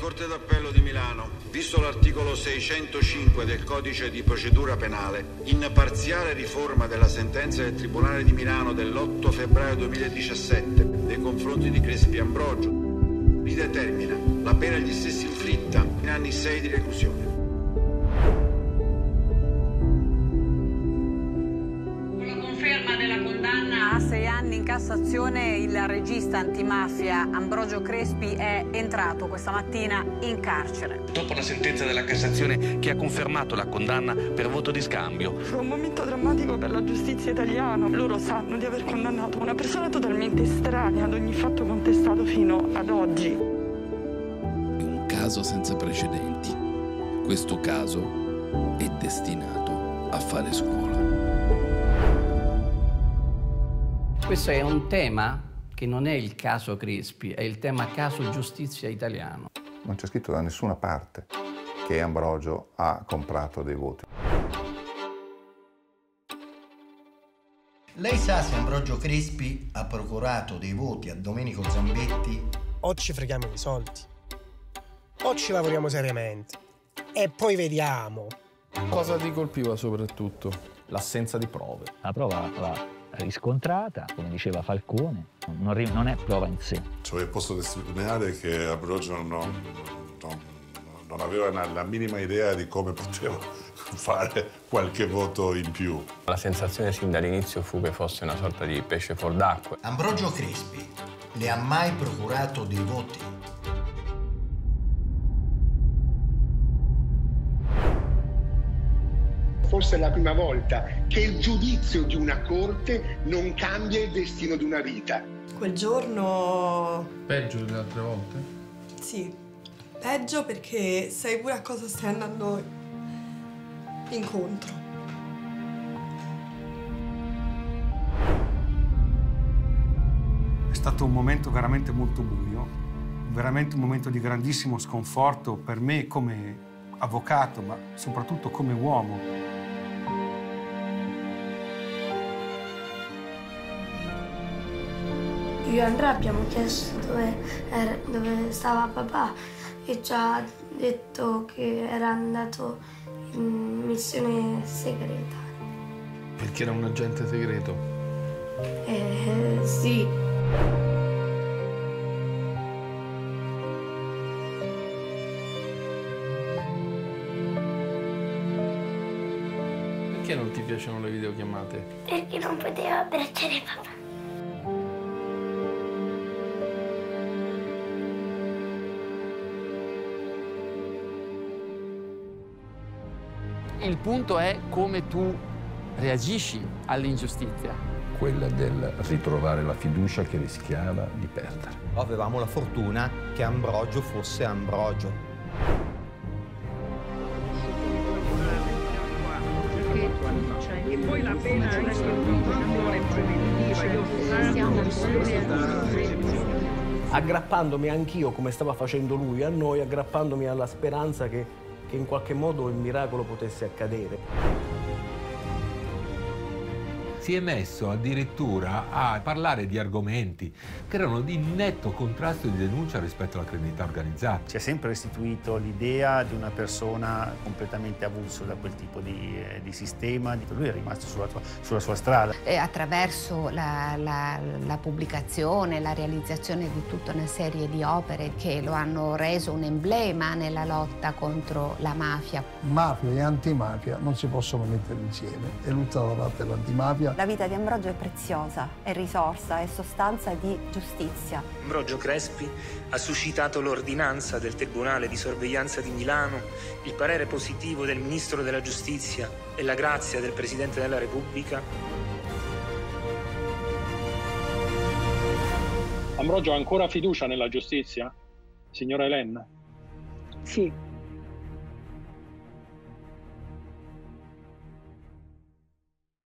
Corte d'Appello di Milano, visto l'articolo 605 del Codice di Procedura Penale, in parziale riforma della sentenza del Tribunale di Milano dell'8 febbraio 2017 nei confronti di Crespi Ambrogio, ridetermina la pena agli stessi inflitta in anni 6 di reclusione. A 6 anni in Cassazione il regista antimafia Ambrogio Crespi è entrato questa mattina in carcere. Dopo la sentenza della Cassazione che ha confermato la condanna per voto di scambio. È un momento drammatico per la giustizia italiana. Loro sanno di aver condannato una persona totalmente estranea ad ogni fatto contestato fino ad oggi. È un caso senza precedenti. Questo caso è destinato a fare scuola. Questo è un tema che non è il caso Crespi, è il tema caso giustizia italiano. Non c'è scritto da nessuna parte che Ambrogio ha comprato dei voti. Lei sa se Ambrogio Crespi ha procurato dei voti a Domenico Zambetti? O ci freghiamo i soldi, o ci lavoriamo seriamente, e poi vediamo. Cosa ti colpiva soprattutto? L'assenza di prove. La prova va riscontrata, come diceva Falcone, non è prova in sé. Cioè posso testimoniare che Ambrogio non aveva la minima idea di come poteva fare qualche voto in più. La sensazione sin dall'inizio fu che fosse una sorta di pesce fuor d'acqua. Ambrogio Crespi le ha mai procurato dei voti? Forse è la prima volta che il giudizio di una corte non cambia il destino di una vita. Quel giorno... Peggio delle altre volte? Sì, peggio perché sai pure a cosa stai andando incontro. È stato un momento veramente molto buio, veramente un momento di grandissimo sconforto per me come avvocato, ma soprattutto come uomo. Io e Andrea abbiamo chiesto dove stava papà e ci ha detto che era andato in missione segreta. Perché era un agente segreto? Sì. Perché non ti piacevano le videochiamate? Perché non potevo abbracciare papà. Il punto è come tu reagisci all'ingiustizia. Quella del ritrovare la fiducia che rischiava di perdere. Avevamo la fortuna che Ambrogio fosse Ambrogio. E poi la pena è preventiva. Aggrappandomi anch'io, come stava facendo lui, a noi, aggrappandomi alla speranza che in qualche modo il miracolo potesse accadere. Si è messo addirittura a parlare di argomenti che erano di netto contrasto e di denuncia rispetto alla criminalità organizzata. Si è sempre restituito l'idea di una persona completamente avulso da quel tipo di sistema. Lui è rimasto sulla sua strada. E attraverso la pubblicazione, la realizzazione di tutta una serie di opere che lo hanno reso un emblema nella lotta contro la mafia. Mafia e antimafia non si possono mettere insieme. È tutta la parte dell'antimafia. La vita di Ambrogio è preziosa, è risorsa, è sostanza di giustizia. Ambrogio Crespi ha suscitato l'ordinanza del Tribunale di Sorveglianza di Milano, il parere positivo del Ministro della Giustizia e la grazia del Presidente della Repubblica. Ambrogio ha ancora fiducia nella giustizia, signora Elena? Sì.